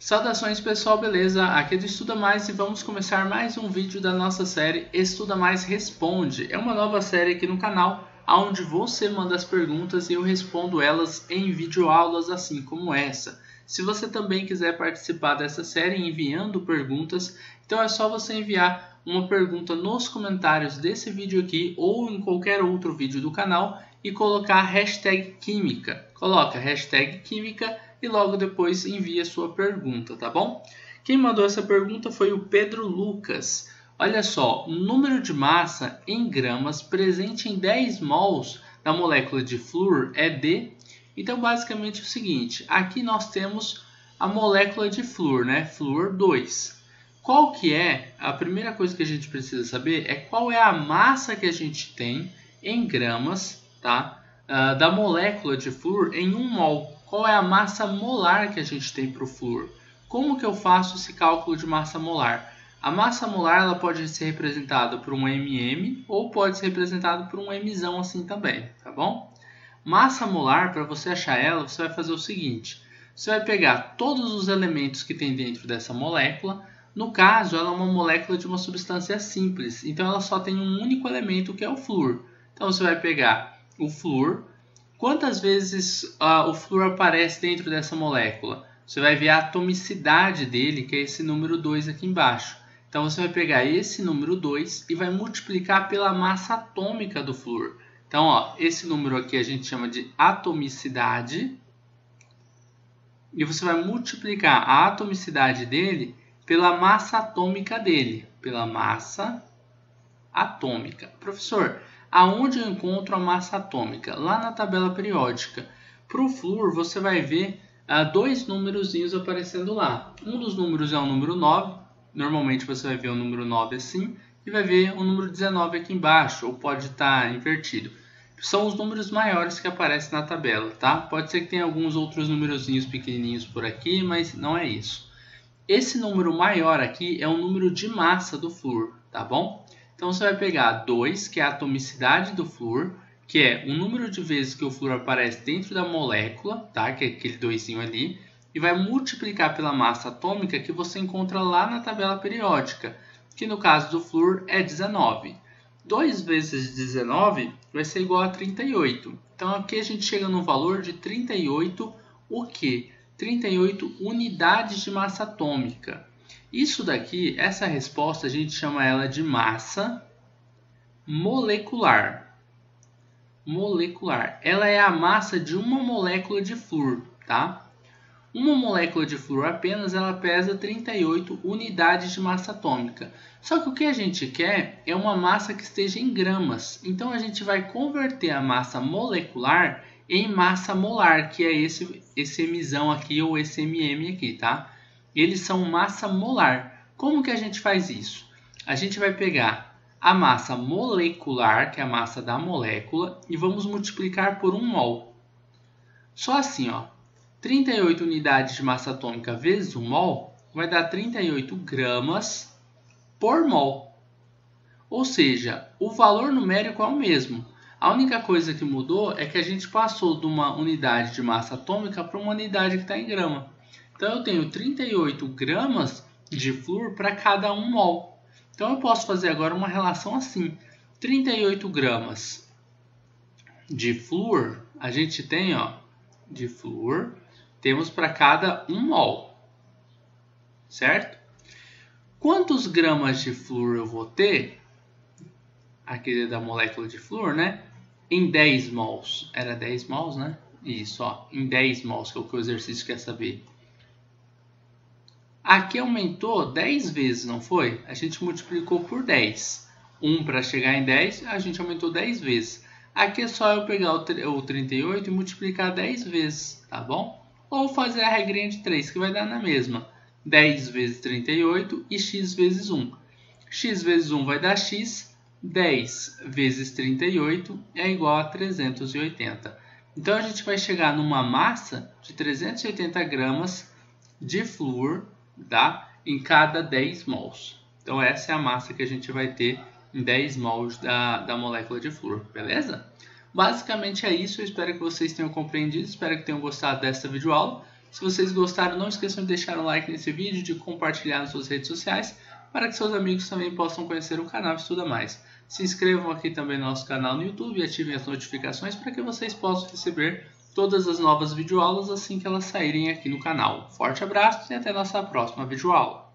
Saudações pessoal, beleza? Aqui é do Estuda Mais e vamos começar mais um vídeo da nossa série Estuda Mais Responde. É uma nova série aqui no canal, onde você manda as perguntas e eu respondo elas em videoaulas assim como essa. Se você também quiser participar dessa série enviando perguntas, então é só você enviar uma pergunta nos comentários desse vídeo aqui ou em qualquer outro vídeo do canal e colocar hashtag química. Coloca hashtag química e logo depois envia sua pergunta, tá bom? Quem mandou essa pergunta foi o Pedro Lucas. Olha só, o número de massa em gramas presente em 10 mols da molécula de flúor é de... Então, basicamente é o seguinte, aqui nós temos a molécula de flúor, né? Flúor 2. Qual que é? A primeira coisa que a gente precisa saber é qual é a massa que a gente tem em gramas, tá? Da molécula de flúor em 1 mol. Qual é a massa molar que a gente tem para o flúor? Como que eu faço esse cálculo de massa molar? A massa molar ela pode ser representada por um mm ou pode ser representada por um mzão assim também, tá bom? Massa molar, para você achar ela, você vai fazer o seguinte. Você vai pegar todos os elementos que tem dentro dessa molécula. No caso, ela é uma molécula de uma substância simples. Então, ela só tem um único elemento, que é o flúor. Então, você vai pegar o flúor. Quantas vezes o flúor aparece dentro dessa molécula? Você vai ver a atomicidade dele, que é esse número 2 aqui embaixo. Então, você vai pegar esse número 2 e vai multiplicar pela massa atômica do flúor. Então, ó, esse número aqui a gente chama de atomicidade. E você vai multiplicar a atomicidade dele pela massa atômica dele. Pela massa atômica. Professor, aonde eu encontro a massa atômica? Lá na tabela periódica. Para o flúor, você vai ver dois numerozinhos aparecendo lá. Um dos números é o número 9. Normalmente você vai ver o número 9 assim. E vai ver o número 19 aqui embaixo. Ou pode estar invertido. São os números maiores que aparecem na tabela, tá? Pode ser que tenha alguns outros numerozinhos pequenininhos por aqui, mas não é isso. Esse número maior aqui é o número de massa do flúor, tá bom? Então, você vai pegar 2, que é a atomicidade do flúor, que é o número de vezes que o flúor aparece dentro da molécula, tá? Que é aquele 2zinho ali, e vai multiplicar pela massa atômica que você encontra lá na tabela periódica, que no caso do flúor é 19. 2 vezes 19 vai ser igual a 38. Então, aqui a gente chega no valor de 38, o quê? 38 unidades de massa atômica. Isso daqui, essa resposta, a gente chama ela de massa molecular. Molecular. Ela é a massa de uma molécula de flúor, tá? Uma molécula de flúor apenas, ela pesa 38 unidades de massa atômica. Só que o que a gente quer é uma massa que esteja em gramas. Então, a gente vai converter a massa molecular em massa molar, que é esse mzão aqui ou esse mm aqui, tá? Eles são massa molar. Como que a gente faz isso? A gente vai pegar a massa molecular, que é a massa da molécula, e vamos multiplicar por 1 mol. Só assim, ó, 38 unidades de massa atômica vezes 1 mol vai dar 38 gramas por mol. Ou seja, o valor numérico é o mesmo. A única coisa que mudou é que a gente passou de uma unidade de massa atômica para uma unidade que está em grama. Então, eu tenho 38 gramas de flúor para cada 1 mol. Então, eu posso fazer agora uma relação assim. 38 gramas de flúor, a gente tem, ó, de flúor, temos para cada 1 mol, certo? Quantos gramas de flúor eu vou ter? Aqui é da molécula de flúor, né? Em 10 mols. Era 10 mols, né? Isso, ó, em 10 mols, que é o que o exercício quer saber. Aqui aumentou 10 vezes, não foi? A gente multiplicou por 10. 1 para chegar em 10, a gente aumentou 10 vezes. Aqui é só eu pegar o 38 e multiplicar 10 vezes, tá bom? Ou fazer a regrinha de 3, que vai dar na mesma. 10 vezes 38 e x vezes 1. X vezes 1 vai dar x. 10 vezes 38 é igual a 380. Então, a gente vai chegar numa massa de 380 gramas de flúor, tá? Em cada 10 mols. Então, essa é a massa que a gente vai ter em 10 mols da molécula de flúor, beleza? Basicamente é isso. Eu espero que vocês tenham compreendido. Espero que tenham gostado dessa videoaula. Se vocês gostaram, não esqueçam de deixar um like nesse vídeo, de compartilhar nas suas redes sociais, para que seus amigos também possam conhecer o canal Estuda Mais. Se inscrevam aqui também no nosso canal no YouTube e ativem as notificações para que vocês possam receber todas as novas videoaulas assim que elas saírem aqui no canal. Forte abraço e até nossa próxima videoaula.